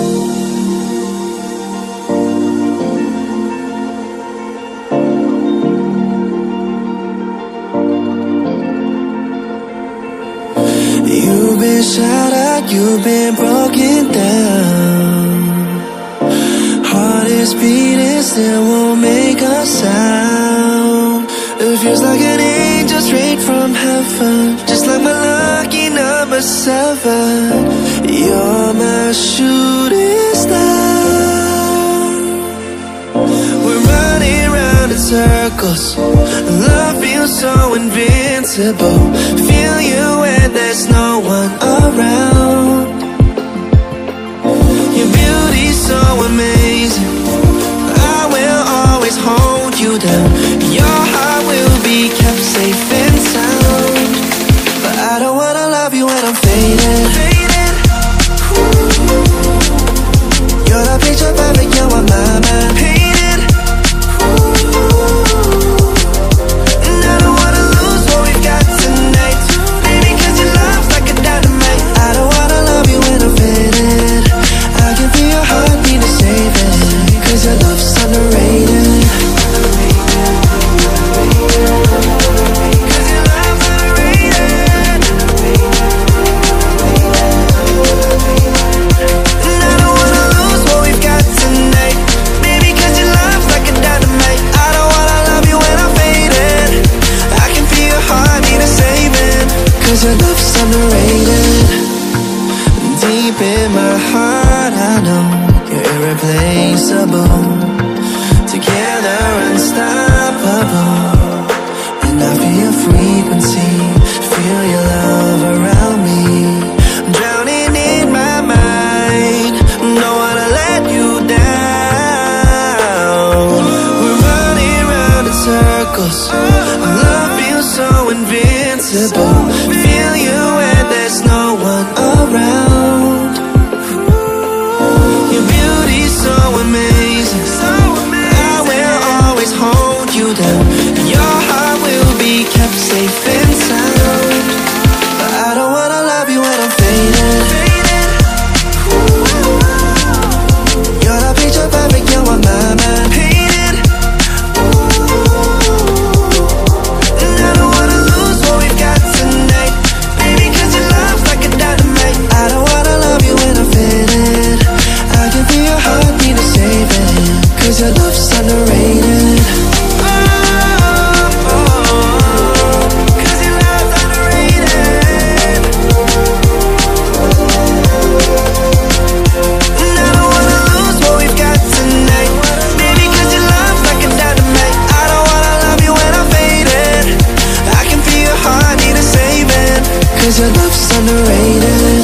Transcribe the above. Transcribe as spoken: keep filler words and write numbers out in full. You've been shot at, you've been broken down. Heart is beating, still won't make a sound. It feels like an angel straight from heaven, just like my lucky number seven. You're my shooting star. We're running round in circles, love feels so invincible. Feel you when there's no one around. Your beauty's so amazing, I will always hold you down. Your heart will be kept safe and sound, but I don't wanna love you when I'm fading. You're the picture perfect, you are my mind painted. Ooh. And I don't wanna lose what we've got tonight, baby, cause your love's like a dynamite. I don't wanna love you when I'm faded, I can feel your heart need to save it, cause your love's underrated. Your love's underrated. Deep in my heart I know you're irreplaceable. Together unstoppable, and I feel your frequency, feel your love around me. I'm drowning in my mind, don't wanna let you down. We're running round in circles, love feels so invincible. Your love's underrated.